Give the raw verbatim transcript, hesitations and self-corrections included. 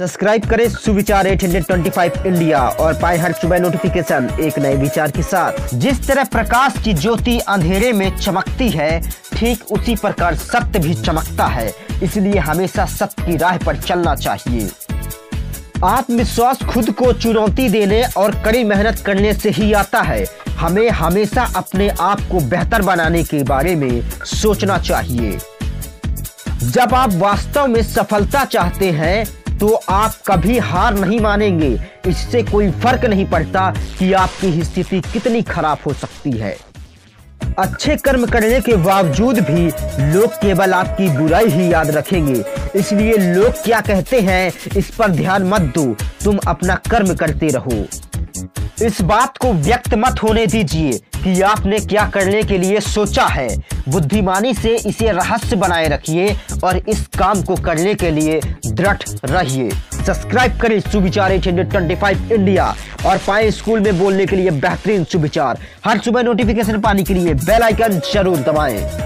Subscribe करें सुविचार आठ सौ पच्चीस इंडिया और पाएं हर सुबह नोटिफिकेशन एक नए विचार के साथ। जिस तरह प्रकाश की ज्योति अंधेरे में चमकती है, ठीक उसी प्रकार सत्य भी चमकता है। इसलिए हमेशा सत्य की राह पर चलना चाहिए। आत्मविश्वास खुद को चुनौती देने और कड़ी मेहनत करने से ही आता है। हमें हमेशा अपने आप को बेहतर बनाने के बारे में सोचना चाहिए। जब आप वास्तव में सफलता चाहते हैं तो आप कभी हार नहीं मानेंगे। इससे कोई फर्क नहीं पड़ता कि आपकी स्थिति कितनी खराब हो सकती है। अच्छे कर्म करने के बावजूद भी लोग केवल आपकी बुराई ही याद रखेंगे। इसलिए लोग क्या कहते हैं इस पर ध्यान मत दो, तुम अपना कर्म करते रहो। इस बात को व्यक्त मत होने दीजिए कि आपने क्या करने के लिए सोचा है। बुद्धिमानी से इसे रहस्य बनाए रखिए और इस काम को करने के लिए दृढ़ रहिए। सब्सक्राइब करें सुविचार आठ सौ पच्चीस इंडिया और पाएं स्कूल में बोलने के लिए बेहतरीन सुविचार। हर सुबह नोटिफिकेशन पाने के लिए बेल आइकन जरूर दबाएं।